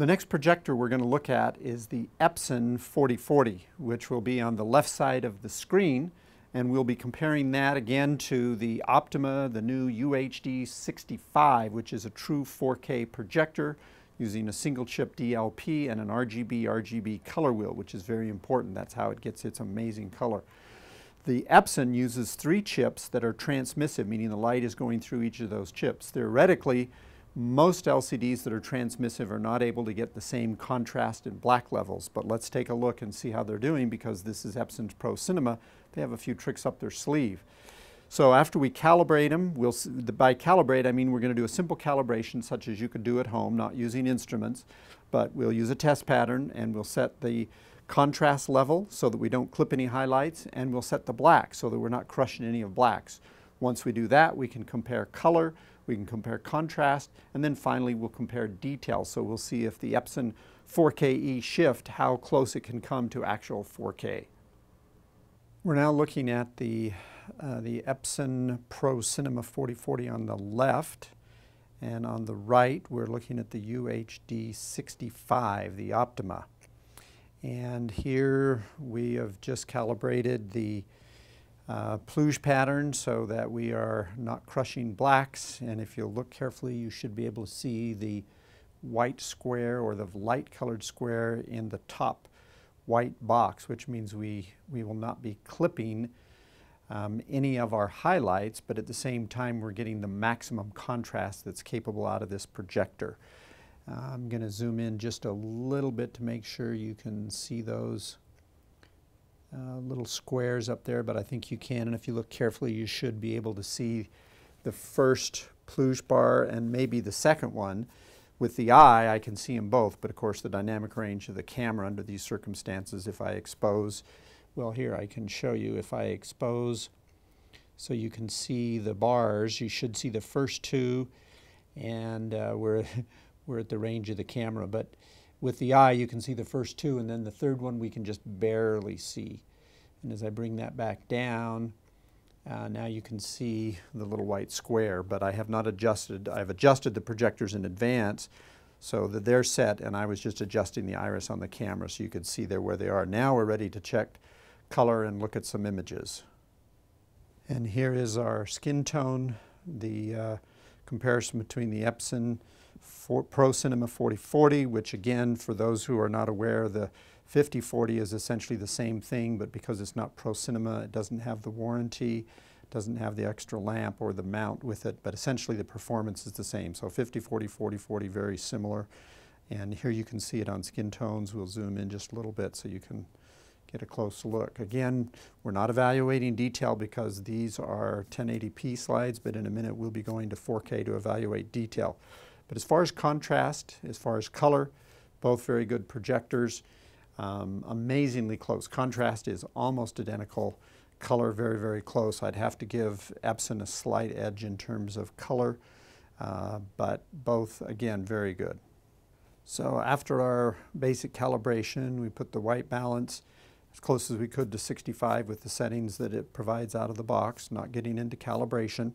The next projector we're going to look at is the Epson 4040, which will be on the left side of the screen, and we'll be comparing that again to the Optoma, the new UHD65, which is a true 4K projector using a single chip DLP and an RGB color wheel, which is very important. That's how it gets its amazing color. The Epson uses 3 chips that are transmissive, meaning the light is going through each of those chips. Theoretically, most LCDs that are transmissive are not able to get the same contrast and black levels, but let's take a look and see how they're doing, because this is Epson's Pro Cinema. They have a few tricks up their sleeve. So after we calibrate them, by calibrate I mean we're going to do a simple calibration such as you could do at home, not using instruments, but we'll use a test pattern and we'll set the contrast level so that we don't clip any highlights, and we'll set the black so that we're not crushing any of blacks. Once we do that, we can compare color, we can compare contrast, and then finally we'll compare detail. So we'll see if the Epson 4K e-shift, how close it can come to actual 4K. We're now looking at the Epson Pro Cinema 4040 on the left, and on the right we're looking at the UHD65, the Optoma. And here we have just calibrated the PLUGE pattern so that we are not crushing blacks, and if you look carefully you should be able to see the white square or the light colored square in the top white box, which means we will not be clipping any of our highlights, but at the same time we're getting the maximum contrast that's capable out of this projector. I'm going to zoom in just a little bit to make sure you can see those little squares up there, but I think you can, and if you look carefully you should be able to see the first PLUGE bar and maybe the second one. With the eye I can see them both, but of course the dynamic range of the camera under these circumstances, if I expose, well here I can show you, if I expose so you can see the bars, you should see the first two, and we're at the range of the camera, but with the eye you can see the first two, and then the third one we can just barely see. And as I bring that back down, now you can see the little white square, but I have not adjusted. I've adjusted the projectors in advance so that they're set, and I was just adjusting the iris on the camera so you could see there where they are. Now we're ready to check color and look at some images. And here is our skin tone, the comparison between the Epson Pro Cinema 4040, which again, for those who are not aware, the 5040 is essentially the same thing, but because it's not Pro Cinema, it doesn't have the warranty, it doesn't have the extra lamp or the mount with it, but essentially the performance is the same. So 5040, 4040, very similar. And here you can see it on skin tones. We'll zoom in just a little bit so you can get a close look. Again, we're not evaluating detail because these are 1080p slides, but in a minute we'll be going to 4K to evaluate detail. But as far as contrast, as far as color, both very good projectors, amazingly close. Contrast is almost identical. Color very, very close. I'd have to give Epson a slight edge in terms of color, but both, again, very good. So after our basic calibration, we put the white balance as close as we could to 65 with the settings that it provides out of the box, not getting into calibration.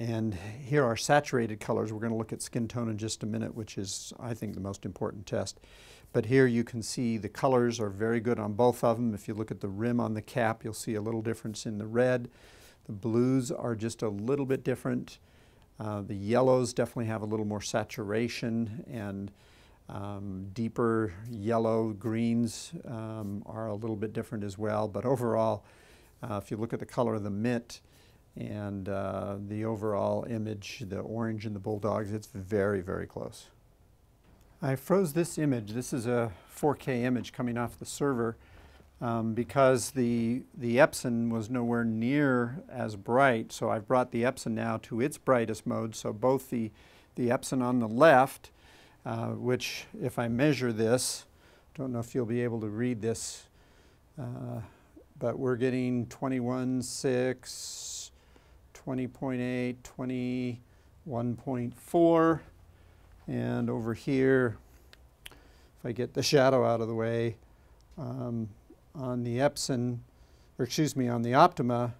And here are saturated colors. We're going to look at skin tone in just a minute, which is, I think, the most important test. But here you can see the colors are very good on both of them. If you look at the rim on the cap, you'll see a little difference in the red. The blues are just a little bit different. The yellows definitely have a little more saturation, and deeper yellow greens are a little bit different as well. But overall, if you look at the color of the mitt, and the overall image, the orange and the bulldogs, it's very, very close. I froze this image. This is a 4K image coming off the server because the Epson was nowhere near as bright, so I've brought the Epson now to its brightest mode. So both the Epson on the left, which if I measure this, don't know if you'll be able to read this, but we're getting 21.6, 20.8, 21.4, and over here, if I get the shadow out of the way, on the Epson, or excuse me, on the Optoma,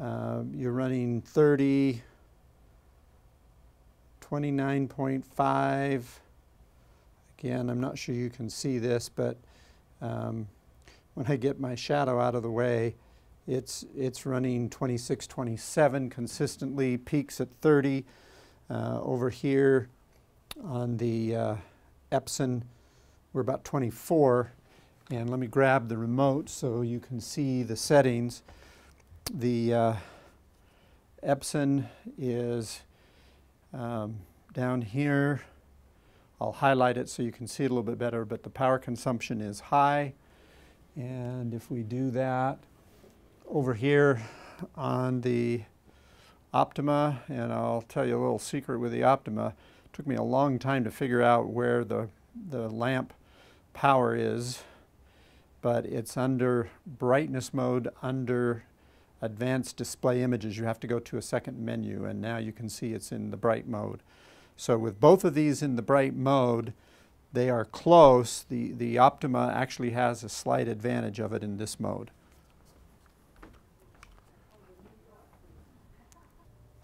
you're running 30, 29.5, Again, I'm not sure you can see this, but when I get my shadow out of the way, it's running 26, 27 consistently, peaks at 30. Over here on the Epson, we're about 24. And let me grab the remote so you can see the settings. The Epson is down here. I'll highlight it so you can see it a little bit better, but the power consumption is high. And if we do that, over here on the Optoma, and I'll tell you a little secret with the Optoma, it took me a long time to figure out where the lamp power is, but it's under brightness mode, under advanced display images. You have to go to a second menu, and now you can see it's in the bright mode. So with both of these in the bright mode, they are close. The Optoma actually has a slight advantage of it in this mode.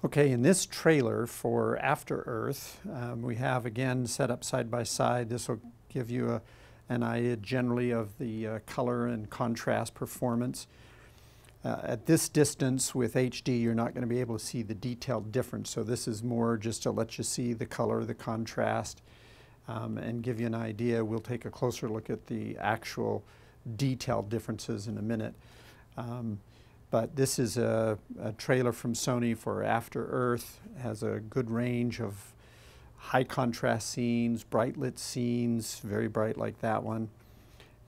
Okay, in this trailer for After Earth, we have again set up side by side. This will give you an idea generally of the color and contrast performance. At this distance with HD, you're not going to be able to see the detailed difference. So this is more just to let you see the color, the contrast, and give you an idea. We'll take a closer look at the actual detailed differences in a minute. But this is a trailer from Sony for After Earth. It has a good range of high contrast scenes, bright lit scenes, very bright like that one.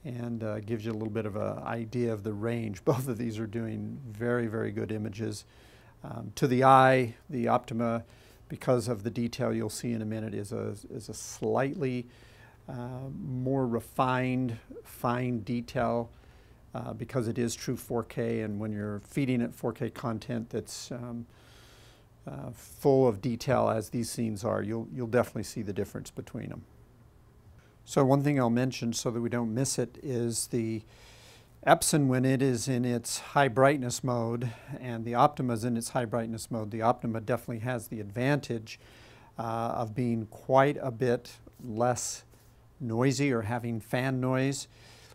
And gives you a little bit of an idea of the range. Both of these are doing very, very good images. To the eye, the Optoma, because of the detail you'll see in a minute, is a slightly more refined, fine detail because it is true 4K, and when you're feeding it 4K content that's full of detail as these scenes are, you'll definitely see the difference between them. So one thing I'll mention so that we don't miss it is the Epson, when it is in its high brightness mode and the Optoma is in its high brightness mode, the Optoma definitely has the advantage of being quite a bit less noisy or having fan noise.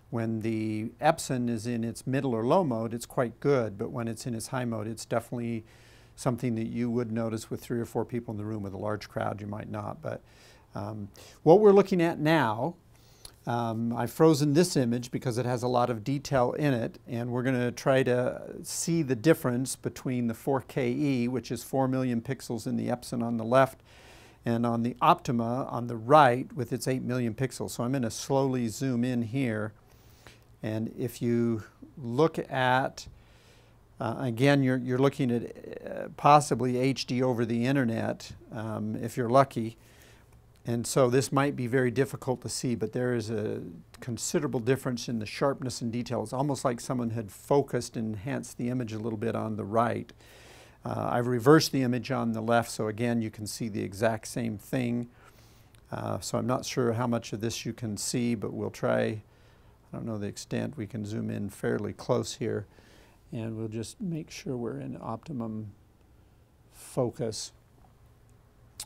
When the Epson is in its middle or low mode, it's quite good, but when it's in its high mode, it's definitely something that you would notice with 3 or 4 people in the room. With a large crowd, you might not. But what we're looking at now, I've frozen this image because it has a lot of detail in it, and we're going to try to see the difference between the 4KE, which is 4 million pixels in the Epson on the left, and on the Optoma on the right with its 8 million pixels. So I'm going to slowly zoom in here, and if you look at, again, you're looking at possibly HD over the internet, if you're lucky. And so this might be very difficult to see, but there is a considerable difference in the sharpness and detail. It's almost like someone had focused and enhanced the image a little bit on the right. I've reversed the image on the left, so again, you can see the exact same thing. So I'm not sure how much of this you can see, but we'll try, I don't know the extent, we can zoom in fairly close here. And we'll just make sure we're in optimum focus.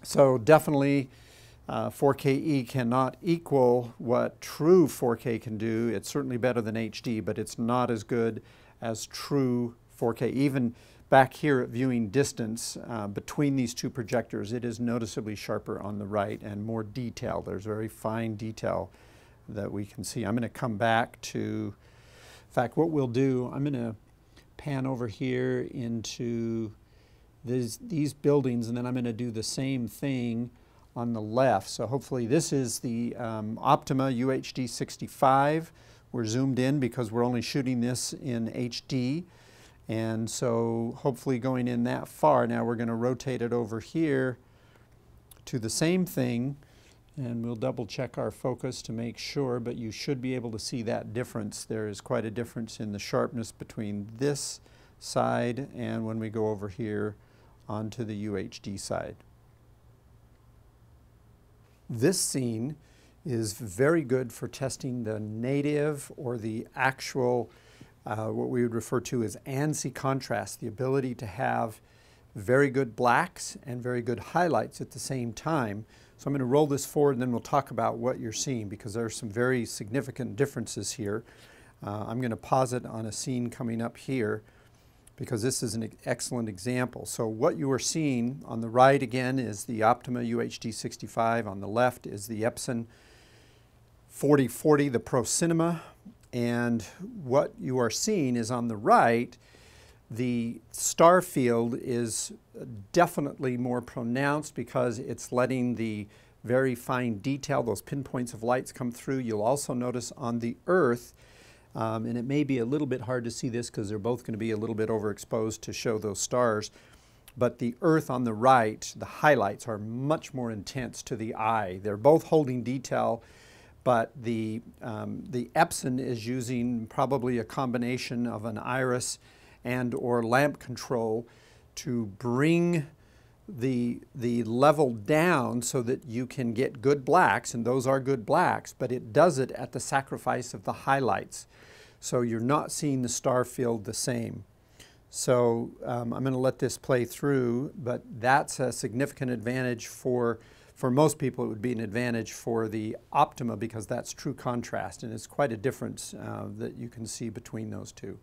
So definitely, 4KE cannot equal what true 4K can do. It's certainly better than HD, but it's not as good as true 4K. Even back here at viewing distance, between these two projectors, it is noticeably sharper on the right and more detail. There's very fine detail that we can see. I'm going to come back to, in fact, what we'll do, I'm going to pan over here into these buildings, and then I'm going to do the same thing on the left. So hopefully this is the Optoma UHD65. We're zoomed in because we're only shooting this in HD. And so hopefully going in that far, now we're going to rotate it over here to the same thing, and we'll double check our focus to make sure, but you should be able to see that difference. There is quite a difference in the sharpness between this side and when we go over here onto the UHD side. This scene is very good for testing the native or the actual, what we would refer to as ANSI contrast, the ability to have very good blacks and very good highlights at the same time. So I'm going to roll this forward and then we'll talk about what you're seeing, because there are some very significant differences here. I'm going to pause it on a scene coming up here because this is an excellent example. So what you are seeing on the right again is the Optoma UHD65, on the left is the Epson 4040, the Pro Cinema, and what you are seeing is on the right the star field is definitely more pronounced because it's letting the very fine detail, those pinpoints of lights, come through. You'll also notice on the Earth, and it may be a little bit hard to see this because they're both going to be a little bit overexposed to show those stars, but the Earth on the right, the highlights are much more intense to the eye. They're both holding detail, but the Epson is using probably a combination of an iris and or lamp control to bring the level down so that you can get good blacks, and those are good blacks, but it does it at the sacrifice of the highlights. So you're not seeing the star field the same. So I'm going to let this play through, but that's a significant advantage for most people. It would be an advantage for the Optoma because that's true contrast, and it's quite a difference that you can see between those two.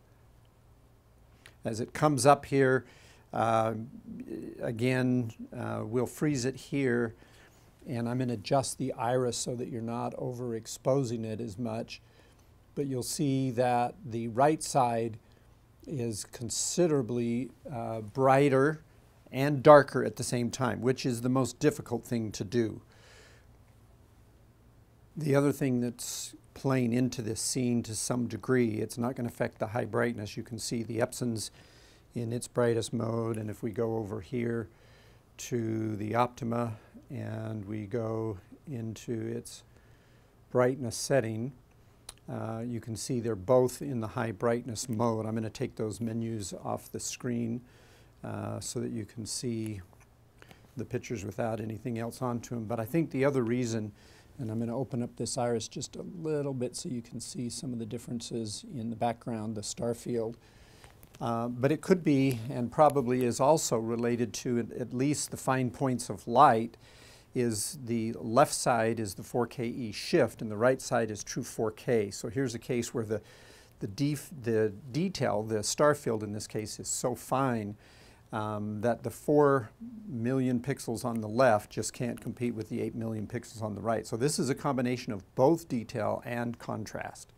As it comes up here, again, we'll freeze it here, and I'm going to adjust the iris so that you're not overexposing it as much. But you'll see that the right side is considerably brighter and darker at the same time, which is the most difficult thing to do. The other thing that's playing into this scene to some degree, it's not going to affect the high brightness. You can see the Epson's in its brightest mode, and if we go over here to the Optoma and we go into its brightness setting, you can see they're both in the high brightness mode. I'm going to take those menus off the screen so that you can see the pictures without anything else onto them. But I think the other reason, and I'm going to open up this iris just a little bit so you can see some of the differences in the background, the star field. But it could be, and probably is also related to at least the fine points of light. Is the left side is the 4K e-shift and the right side is true 4K. So here's a case where the detail, the star field in this case, is so fine that the 4 million pixels on the left just can't compete with the 8 million pixels on the right. So this is a combination of both detail and contrast.